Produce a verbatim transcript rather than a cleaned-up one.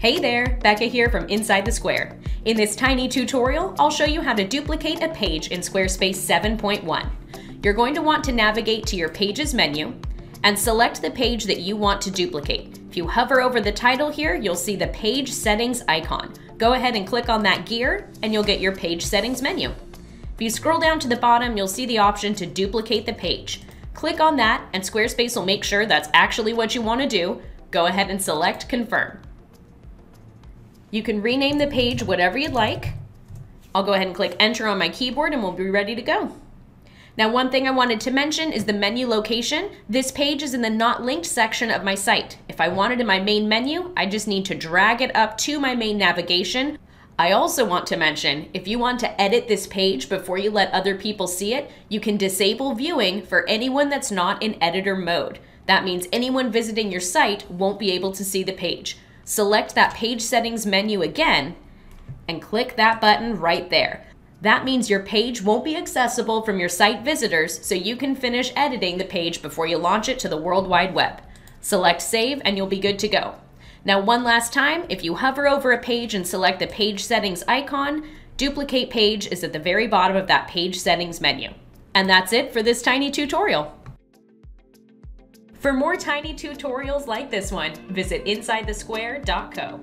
Hey there, Becca here from Inside the Square. In this tiny tutorial, I'll show you how to duplicate a page in Squarespace seven point one. You're going to want to navigate to your Pages menu and select the page that you want to duplicate. If you hover over the title here, you'll see the Page Settings icon. Go ahead and click on that gear and you'll get your Page Settings menu. If you scroll down to the bottom, you'll see the option to duplicate the page. Click on that and Squarespace will make sure that's actually what you want to do. Go ahead and select Confirm. You can rename the page whatever you'd like. I'll go ahead and click enter on my keyboard and we'll be ready to go. Now, one thing I wanted to mention is the menu location. This page is in the not linked section of my site. If I want it in my main menu, I just need to drag it up to my main navigation. I also want to mention, if you want to edit this page before you let other people see it, you can disable viewing for anyone that's not in editor mode. That means anyone visiting your site won't be able to see the page. Select that Page Settings menu again and click that button right there. That means your page won't be accessible from your site visitors, so you can finish editing the page before you launch it to the World Wide Web. Select Save and you'll be good to go. Now, one last time, if you hover over a page and select the Page Settings icon, Duplicate Page is at the very bottom of that Page Settings menu. And that's it for this tiny tutorial. For more tiny tutorials like this one, visit Inside The Square dot co.